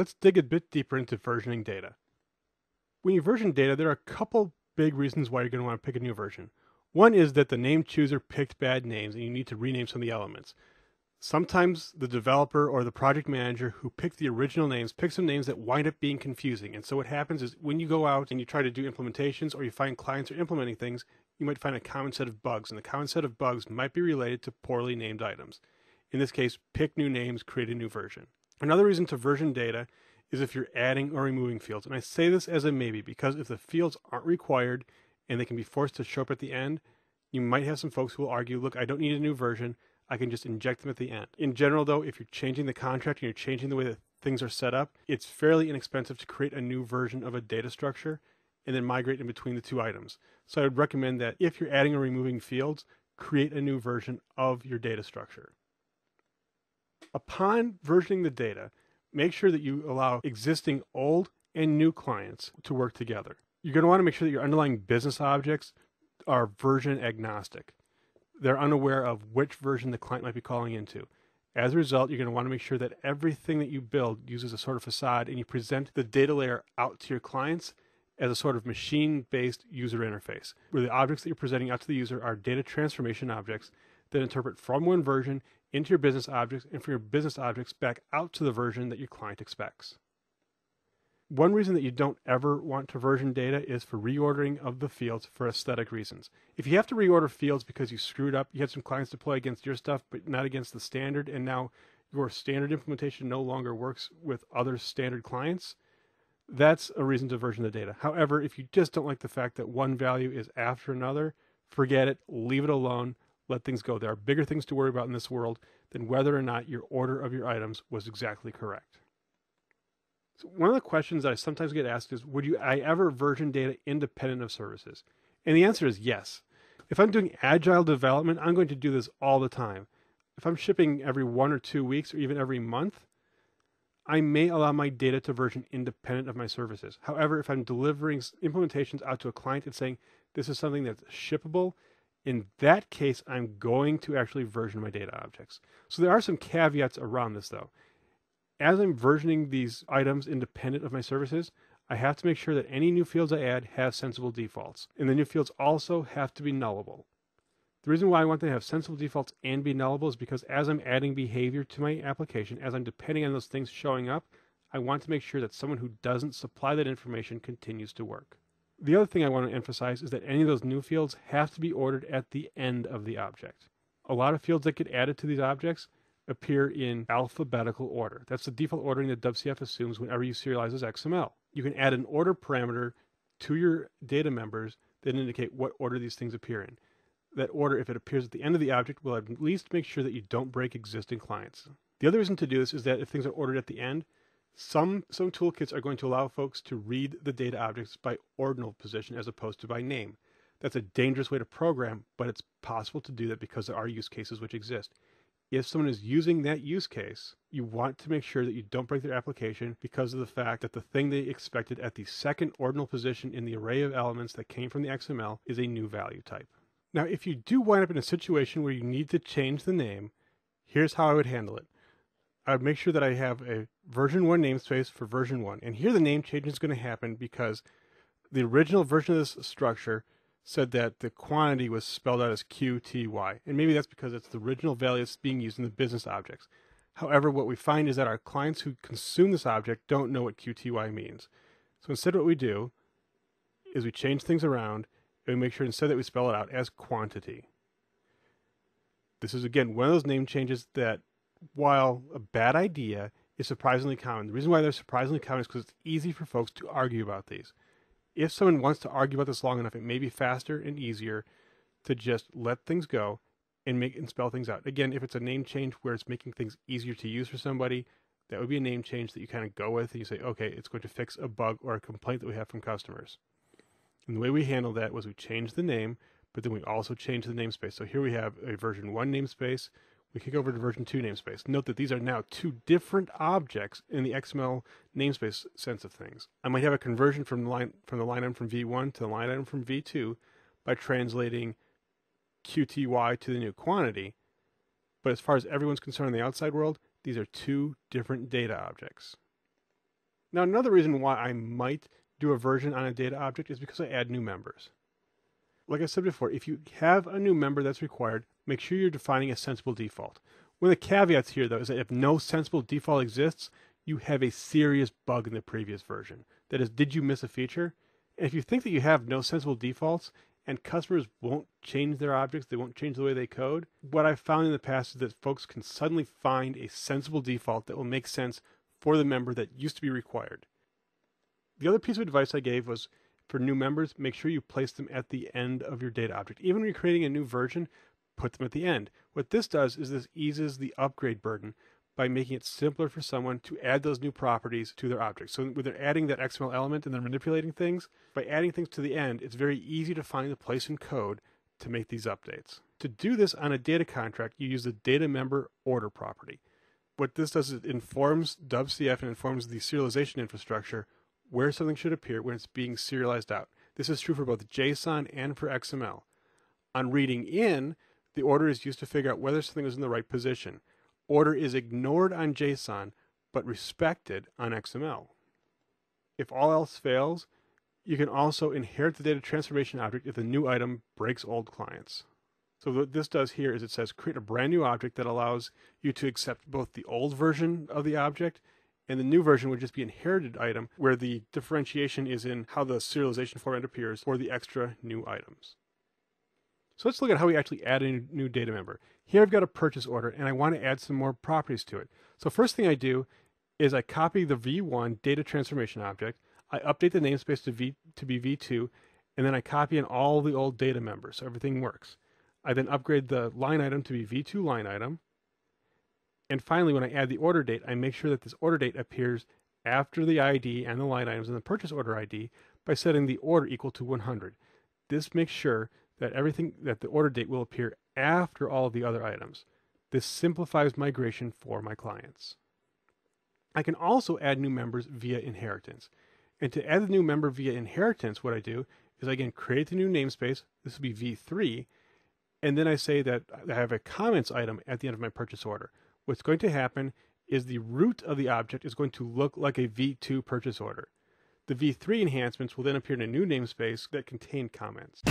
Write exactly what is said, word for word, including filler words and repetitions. Let's dig a bit deeper into versioning data. When you version data, there are a couple big reasons why you're going to want to pick a new version. One is that the name chooser picked bad names and you need to rename some of the elements. Sometimes the developer or the project manager who picked the original names picks some names that wind up being confusing. And so what happens is when you go out and you try to do implementations or you find clients are implementing things, you might find a common set of bugs. And the common set of bugs might be related to poorly named items. In this case, pick new names, create a new version. Another reason to version data is if you're adding or removing fields. And I say this as a maybe because if the fields aren't required and they can be forced to show up at the end, you might have some folks who will argue, look, I don't need a new version. I can just inject them at the end. In general, though, if you're changing the contract and you're changing the way that things are set up, it's fairly inexpensive to create a new version of a data structure and then migrate in between the two items. So I would recommend that if you're adding or removing fields, create a new version of your data structure. Upon versioning the data, make sure that you allow existing old and new clients to work together. You're going to want to make sure that your underlying business objects are version agnostic. They're unaware of which version the client might be calling into. As a result, you're going to want to make sure that everything that you build uses a sort of facade and you present the data layer out to your clients as a sort of machine-based user interface, where the objects that you're presenting out to the user are data transformation objects that interpret from one version into your business objects and from your business objects back out to the version that your client expects. One reason that you don't ever want to version data is for reordering of the fields for aesthetic reasons. If you have to reorder fields because you screwed up, you had some clients deploy against your stuff but not against the standard, and now your standard implementation no longer works with other standard clients, that's a reason to version the data. However, if you just don't like the fact that one value is after another, forget it, leave it alone, let things go. There are bigger things to worry about in this world than whether or not your order of your items was exactly correct. One of the questions that I sometimes get asked is, would you I ever version data independent of services? And the answer is yes. If I'm doing agile development, I'm going to do this all the time. If I'm shipping every one or two weeks or even every month, I may allow my data to version independent of my services. However, if I'm delivering implementations out to a client and saying, this is something that's shippable, in that case, I'm going to actually version my data objects. So there are some caveats around this, though. As I'm versioning these items independent of my services, I have to make sure that any new fields I add have sensible defaults. And the new fields also have to be nullable. The reason why I want them to have sensible defaults and be nullable is because as I'm adding behavior to my application, as I'm depending on those things showing up, I want to make sure that someone who doesn't supply that information continues to work. The other thing I want to emphasize is that any of those new fields have to be ordered at the end of the object. A lot of fields that get added to these objects appear in alphabetical order. That's the default ordering that W C F assumes whenever you serialize as X M L. You can add an order parameter to your data members that indicate what order these things appear in. That order, if it appears at the end of the object, will at least make sure that you don't break existing clients. The other reason to do this is that if things are ordered at the end, some, some toolkits are going to allow folks to read the data objects by ordinal position as opposed to by name. That's a dangerous way to program, but it's possible to do that because there are use cases which exist. If someone is using that use case, you want to make sure that you don't break their application because of the fact that the thing they expected at the second ordinal position in the array of elements that came from the X M L is a new value type. Now, if you do wind up in a situation where you need to change the name, here's how I would handle it. I would make sure that I have a version one namespace for version one. And here the name change is going to happen because the original version of this structure said that the quantity was spelled out as Q T Y. And maybe that's because it's the original value that's being used in the business objects. However, what we find is that our clients who consume this object don't know what Q T Y means. So instead what we do is we change things around and we make sure instead that we spell it out as quantity. This is, again, one of those name changes that, while a bad idea, is surprisingly common. The reason why they're surprisingly common is because it's easy for folks to argue about these. If someone wants to argue about this long enough, it may be faster and easier to just let things go and make and spell things out. Again, if it's a name change where it's making things easier to use for somebody, that would be a name change that you kind of go with and you say, okay, it's going to fix a bug or a complaint that we have from customers. And the way we handled that was we changed the name, but then we also changed the namespace. So here we have a version one namespace. We kick over to version two namespace. Note that these are now two different objects in the X M L namespace sense of things. I might have a conversion from the line, from the line item from V one to the line item from V two by translating Q T Y to the new quantity. But as far as everyone's concerned in the outside world, these are two different data objects. Now, another reason why I might do a version on a data object is because I add new members. Like I said before, if you have a new member that's required, make sure you're defining a sensible default. One of the caveats here, though, is that if no sensible default exists, you have a serious bug in the previous version. That is, did you miss a feature? And if you think that you have no sensible defaults and customers won't change their objects, they won't change the way they code, what I've found in the past is that folks can suddenly find a sensible default that will make sense for the member that used to be required. The other piece of advice I gave was, for new members, make sure you place them at the end of your data object. Even when you're creating a new version, put them at the end. What this does is this eases the upgrade burden by making it simpler for someone to add those new properties to their object. So when they're adding that X M L element and they're manipulating things, by adding things to the end, it's very easy to find the place in code to make these updates. To do this on a data contract, you use the data member order property. What this does is it informs W C F and informs the serialization infrastructure where something should appear when it's being serialized out. This is true for both JSON and for X M L. On reading in, the order is used to figure out whether something was in the right position. Order is ignored on JSON, but respected on X M L. If all else fails, you can also inherit the data transformation object if the new item breaks old clients. So what this does here is it says create a brand new object that allows you to accept both the old version of the object and the new version would just be inherited item, where the differentiation is in how the serialization format appears for the extra new items. So let's look at how we actually add a new data member. Here I've got a purchase order and I want to add some more properties to it. So first thing I do is I copy the V one data transformation object, I update the namespace to, v, to be V two, and then I copy in all the old data members so everything works. I then upgrade the line item to be V two line item. And finally, when I add the order date, I make sure that this order date appears after the I D and the line items and the purchase order I D by setting the order equal to one hundred. This makes sure that everything that the order date will appear after all of the other items. This simplifies migration for my clients. I can also add new members via inheritance. And to add the new member via inheritance, what I do is I again create the new namespace. This will be V three. And then I say that I have a comments item at the end of my purchase order. What's going to happen is the root of the object is going to look like a V two purchase order. The V three enhancements will then appear in a new namespace that contain comments.